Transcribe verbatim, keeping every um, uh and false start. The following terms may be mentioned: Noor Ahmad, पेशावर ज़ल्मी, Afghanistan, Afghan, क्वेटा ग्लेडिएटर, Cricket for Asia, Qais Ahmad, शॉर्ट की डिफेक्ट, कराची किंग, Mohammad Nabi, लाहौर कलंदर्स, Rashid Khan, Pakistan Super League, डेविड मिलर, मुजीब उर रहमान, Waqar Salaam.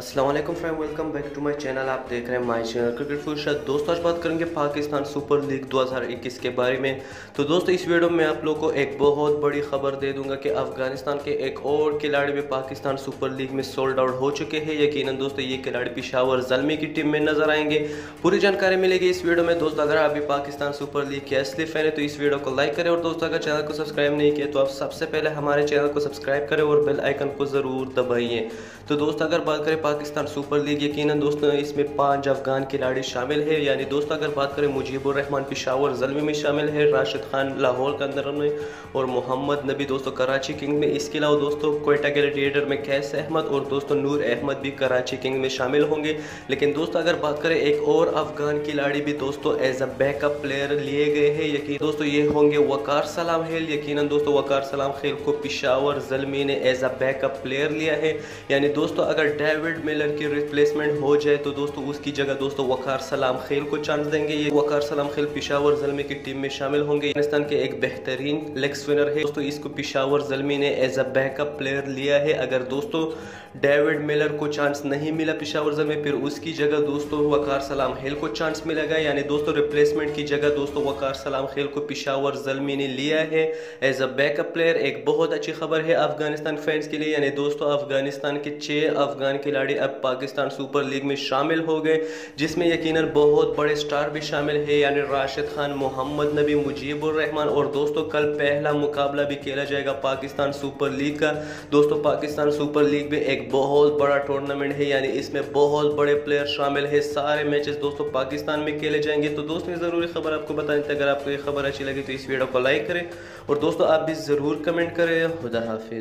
अस्सलाम वालेकुम friend, welcome back to my channel. आप देख रहे हैं my channel cricket for Asia. दोस्तों आज बात करेंगे पाकिस्तान सुपर लीग दो हज़ार इक्कीस के बारे में। तो दोस्तों इस वीडियो में आप लोगों को एक बहुत बड़ी खबर दे दूंगा कि अफगानिस्तान के एक और खिलाड़ी भी पाकिस्तान सुपर लीग में सोल्ड आउट हो चुके हैं। यकीनन दोस्तों ये खिलाड़ी पेशावर ज़ल्मी की टीम में नजर आएंगे। पूरी जानकारी मिलेगी इस वीडियो में। दोस्तों अगर आप भी पाकिस्तान सुपर लीग के असली फैन है तो इस वीडियो को लाइक करें, और दोस्तों अगर चैनल को सब्सक्राइब नहीं किया तो आप सबसे पहले हमारे चैनल को सब्सक्राइब करें और बेल आइकन को ज़रूर दबाइए। तो दोस्तों अगर बात करें पाकिस्तान सुपर लीग, यकीनन दोस्तों इसमें पांच अफगान खिलाड़ी शामिल है। यानी दोस्तों अगर बात करें मुजीब उर रहमान पेशावर ज़ल्मी में शामिल है, राशिद खान लाहौर कलंदर्स में, और मोहम्मद नबी दोस्तों कराची किंग में। इसके अलावा दोस्तों क्वेटा ग्लेडिएटर में कैस अहमद और दोस्तों नूर अहमद भी कराची किंग में शामिल होंगे। लेकिन दोस्तों अगर बात करें एक और अफगान खिलाड़ी भी दोस्तों एज अ बैकअप प्लेयर लिए गए हैं। यकीन दोस्तों ये होंगे वकार सलाम है। यकीनन दोस्तों वकार सलाम खेल को पेशावर ज़ल्मी ने एज अ बैकअप प्लेयर लिया है। यानी दोस्तों अगर डेविड मिलर की रिप्लेसमेंट हो जाए तो दोस्तों उसकी जगह दोस्तों वकार सलाम खेल को चांस देंगे। ये वकार सलाम खेल पेशावर ज़ल्मी की टीम में शामिल होंगे। अफगानिस्तान के एक बेहतरीन लेग स्पिनर है दोस्तों, इसको पेशावर ज़ल्मी ने एज अ बैकअप प्लेयर लिया है। अगर दोस्तों डेविड मिलर को चांस नहीं मिला पेशावर ज़ल्मी, फिर उसकी जगह दोस्तों वकार सलाम खेल को चांस मिलेगा। यानी दोस्तों रिप्लेसमेंट की जगह दोस्तों वकार सलाम खेल को पेशावर ज़ल्मी ने लिया है एज अ बैकअप प्लेयर। एक बहुत अच्छी खबर है अफगानिस्तान फैंस के लिए। यानी दोस्तों अफगानिस्तान के छः अफगान खिलाड़ी अब पाकिस्तान सुपर लीग में शामिल हो गए, जिसमें यकीनन बहुत बड़े स्टार भी शामिल है। यानी राशिद खान, मोहम्मद नबी, मुजीब उर रहमान। और दोस्तों कल पहला मुकाबला भी खेला जाएगा पाकिस्तान सुपर लीग का। दोस्तों पाकिस्तान सुपर लीग भी एक बहुत बड़ा टूर्नामेंट है, यानी इसमें बहुत बड़े प्लेयर शामिल है। सारे मैचेस दोस्तों पाकिस्तान में खेले जाएंगे। तो दोस्तों ज़रूरी खबर आपको बता देते हैं। अगर आपको ये खबर अच्छी लगी तो इस वीडियो को लाइक करें, और दोस्तों आप भी ज़रूर कमेंट करें। खुदा हाफिज़।